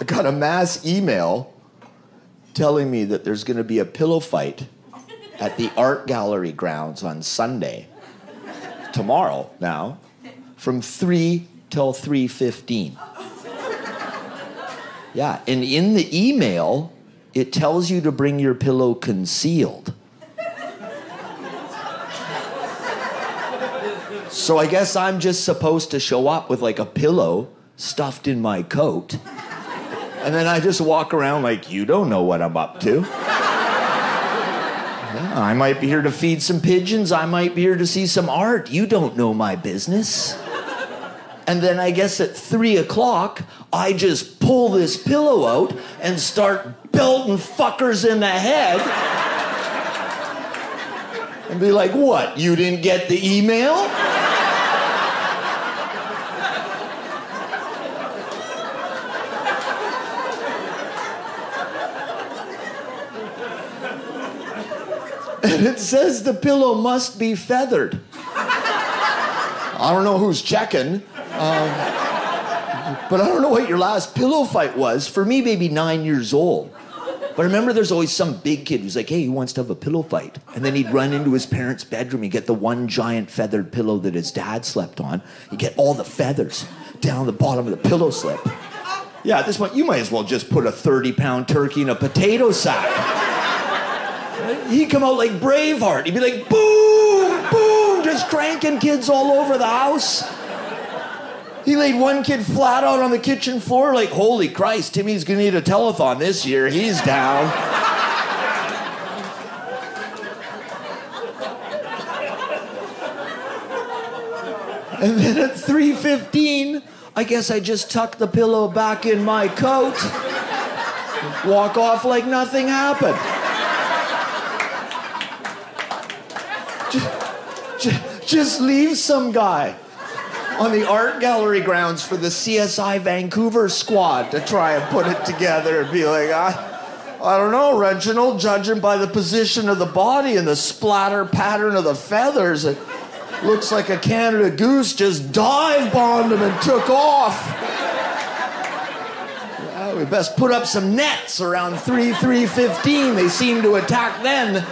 I got a mass email telling me that there's going to be a pillow fight at the art gallery grounds on Sunday, tomorrow now, from 3 till 3:15. Yeah, and in the email, it tells you to bring your pillow concealed. So I guess I'm just supposed to show up with like a pillow stuffed in my coat. And then I just walk around like, you don't know what I'm up to. Yeah, I might be here to feed some pigeons. I might be here to see some art. You don't know my business. And then I guess at 3 o'clock, I just pull this pillow out and start belting fuckers in the head. And be like, what, you didn't get the email? And it says the pillow must be feathered. I don't know who's checking. But I don't know what your last pillow fight was. For me, maybe 9 years old. But I remember there's always some big kid who's like, hey, who wants to have a pillow fight? And then he'd run into his parents' bedroom. He'd get the one giant feathered pillow that his dad slept on. He'd get all the feathers down the bottom of the pillow slip. Yeah, at this point, you might as well just put a 30-pound turkey in a potato sack. He'd come out like Braveheart. He'd be like, boom, boom, just cranking kids all over the house. He laid one kid flat out on the kitchen floor like, holy Christ, Timmy's going to need a telethon this year. He's down. And then at 3:15, I guess I just tuck the pillow back in my coat, walk off like nothing happened. Just leave some guy on the art gallery grounds for the CSI Vancouver squad to try and put it together and be like, I don't know, Reginald, judging by the position of the body and the splatter pattern of the feathers, it looks like a Canada goose just dive-bombed him and took off. Yeah, we best put up some nets around 3:15. They seem to attack then.